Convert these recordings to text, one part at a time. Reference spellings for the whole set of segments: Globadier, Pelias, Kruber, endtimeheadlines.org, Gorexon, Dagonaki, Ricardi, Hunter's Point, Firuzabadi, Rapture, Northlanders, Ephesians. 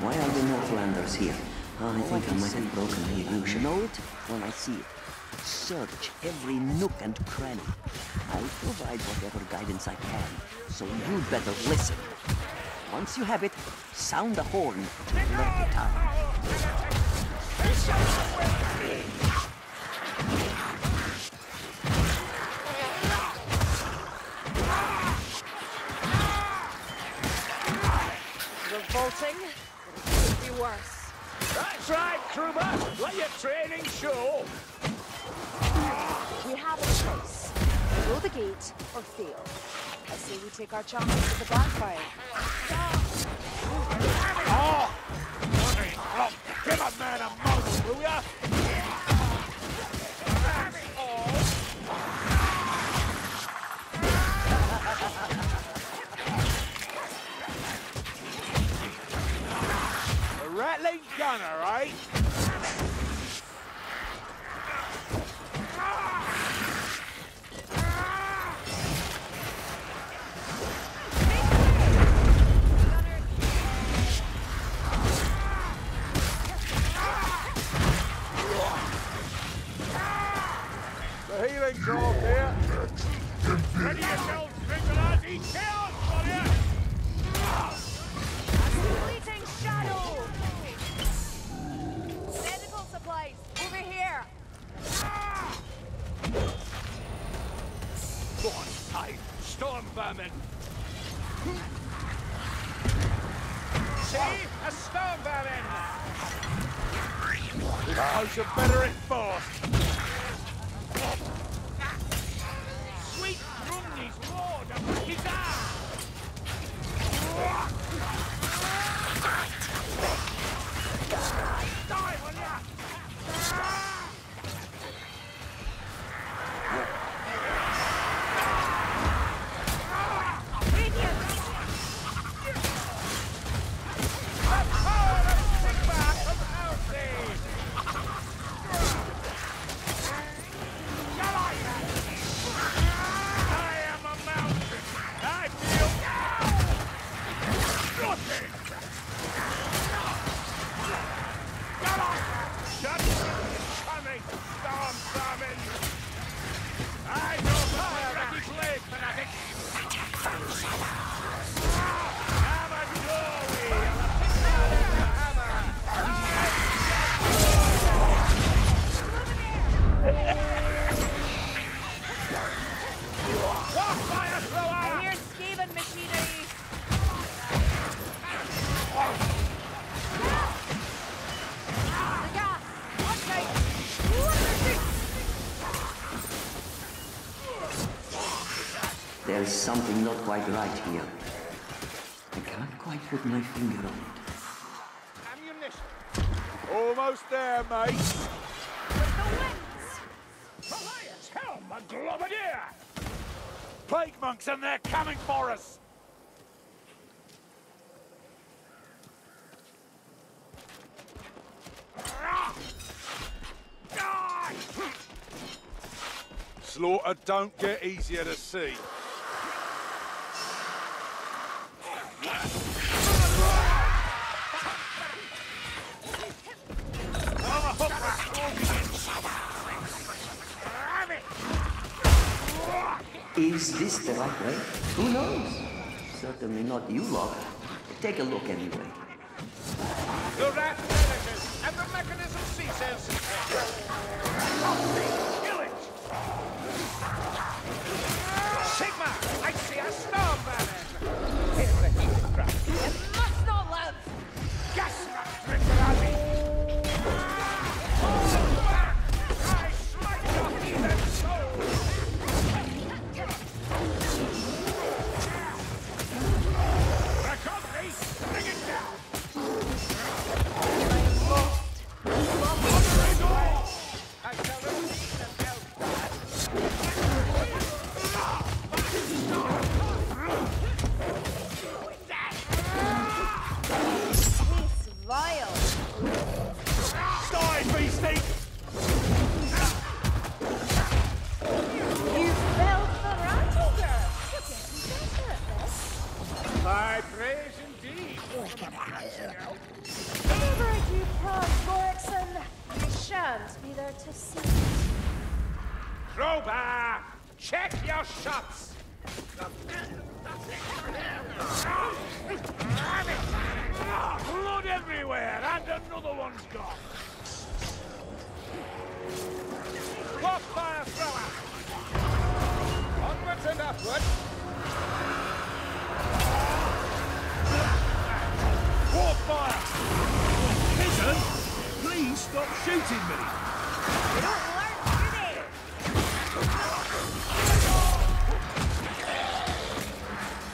Why are the Northlanders here? I think I might have broken the illusion. Know it when I see it. Search every nook and cranny. I'll provide whatever guidance I can, so you'd better listen. Once you have it, sound the horn to alert the town. Revolting? It could be worse. That's right, Kruber! Let your training show! We have a choice. Go the gate or fail. I say we take our chances to the bonfire. Stop! Oh! Oh! Give a man a mouth, will ya? Rattling gun, all right? The healing dog here. Ready yourselves, Vigilante! He kills for you! Storm vermin! See? A storm vermin! This house are better enforced! Sweet Grundy's lord of his ass! Die, will ya? There's something not quite right here. I can't quite put my finger on it. Ammunition! Almost there, mate! With the winds! Pelias, helm, and Globadier! Plague monks, and they're coming for us! Slaughter don't get easier to see. Is this the right way? Who knows? Certainly not you lot. Take a look anyway. The rat vanishes and the mechanism ceases. Kill it! Sigma! I see a storm man! It's the heat crack. It must not live! Gas rat, Ricardi! Look at that. Whatever you plan, Gorexon, I shan't be there to see it. Kruber, check your shots! Blood everywhere, and another one's gone! What fire thrower! Onwards and upwards! War fire! Peasant, please stop shooting me! You don't learn today!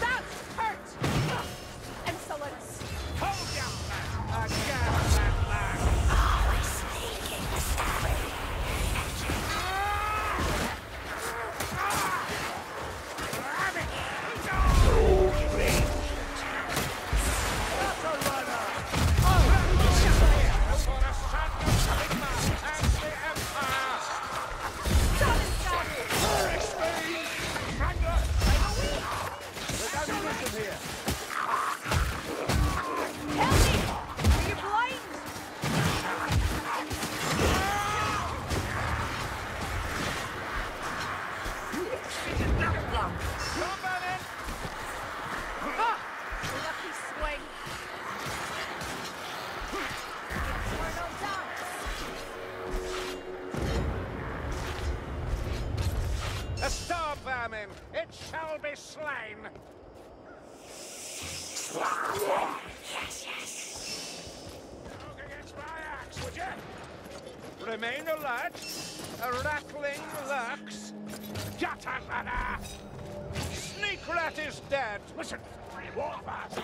That hurt! Insolence! Hold down, lad! Again, that lad! Always making the story! Remain alert, a rattling lurks. Gutter ladder! Sneak rat is dead. Listen, reward us.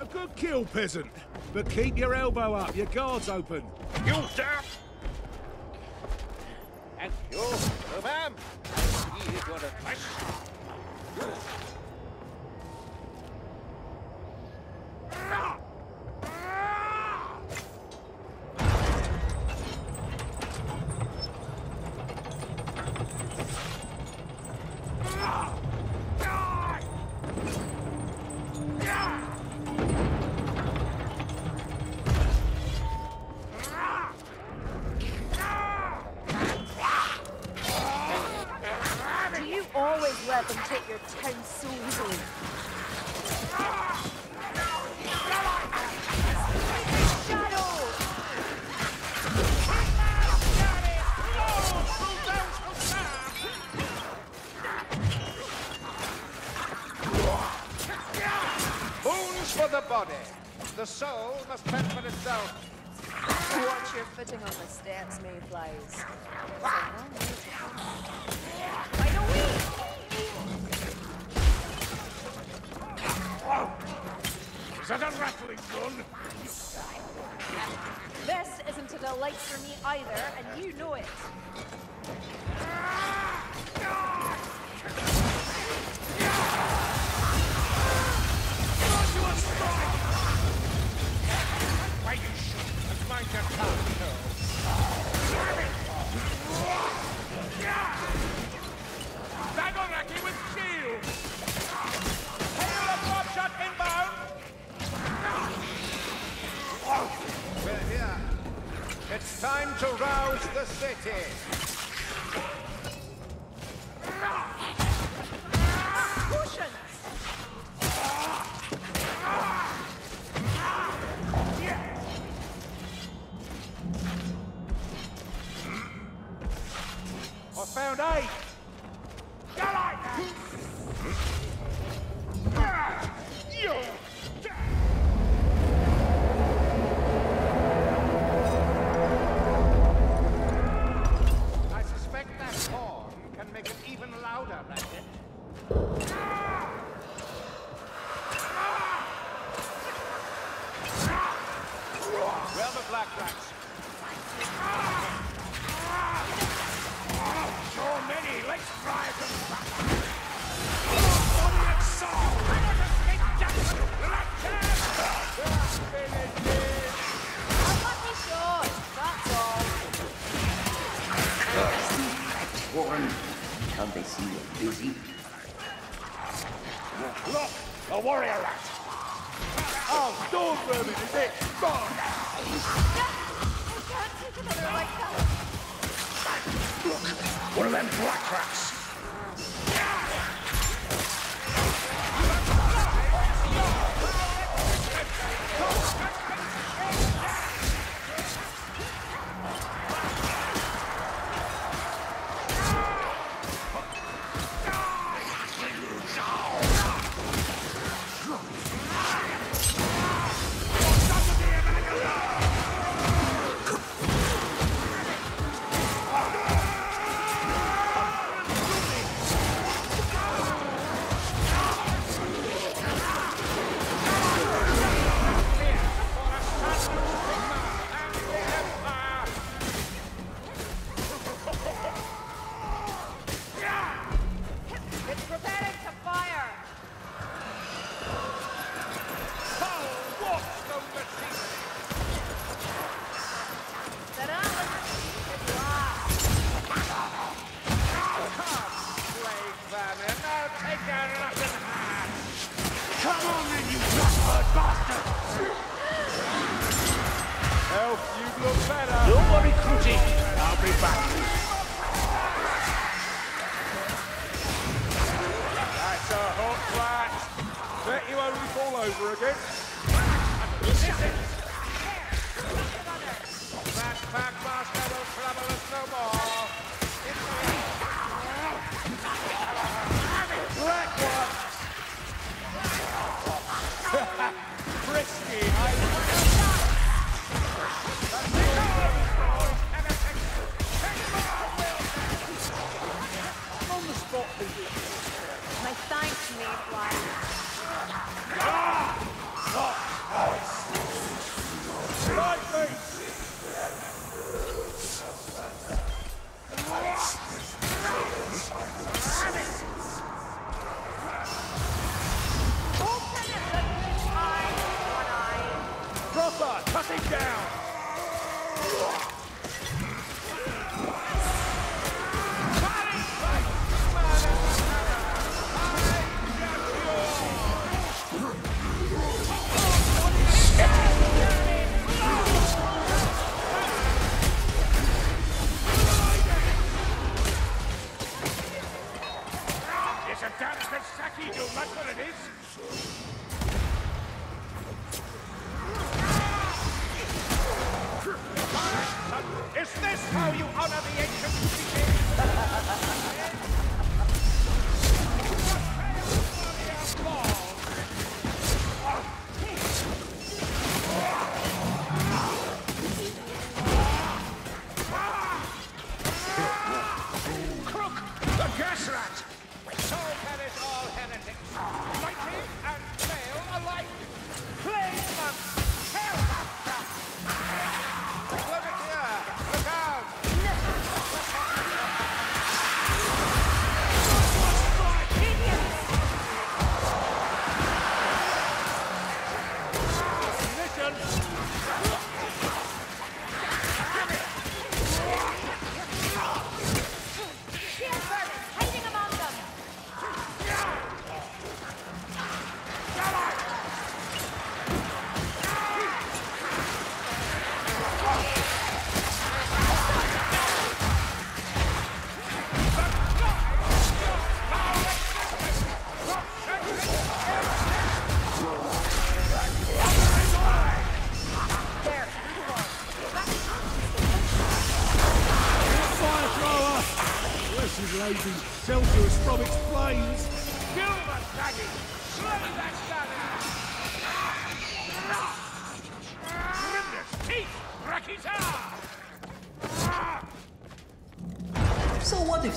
A good kill, peasant. But keep your elbow up, your guard's open. You dare! And you, ma'am. He is one of us. The soul must fend for itself. Watch your footing on the steps, Mayflies. Why don't we? Whoa. Is that a rattling gun? This isn't a delight for me either, and you know it. Why you shoot? That's mine to come. No. Dagonaki with shield! Hail a drop shot inbound! We're here. It's time to rouse the city. Found eight. I suspect that horn can make it even louder, Ratchet. Well, the black rats. Many, let's drive them back. On that song, I want to speak just like this. Just finish it. I want me short, that's all. What one? Can't they see you're busy? Look, a warrior rat. Oh, don't burn it, is it? Go! I can't take another like that. Look, one of them black rats.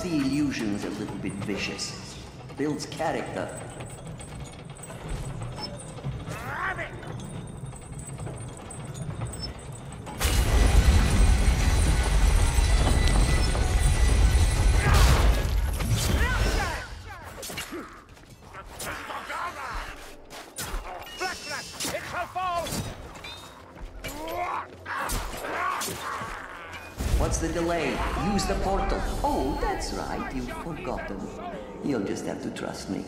Illusion's a little bit vicious. Builds character. What's the delay? Use the portal. Oh, that's right. You've forgotten. You'll just have to trust me.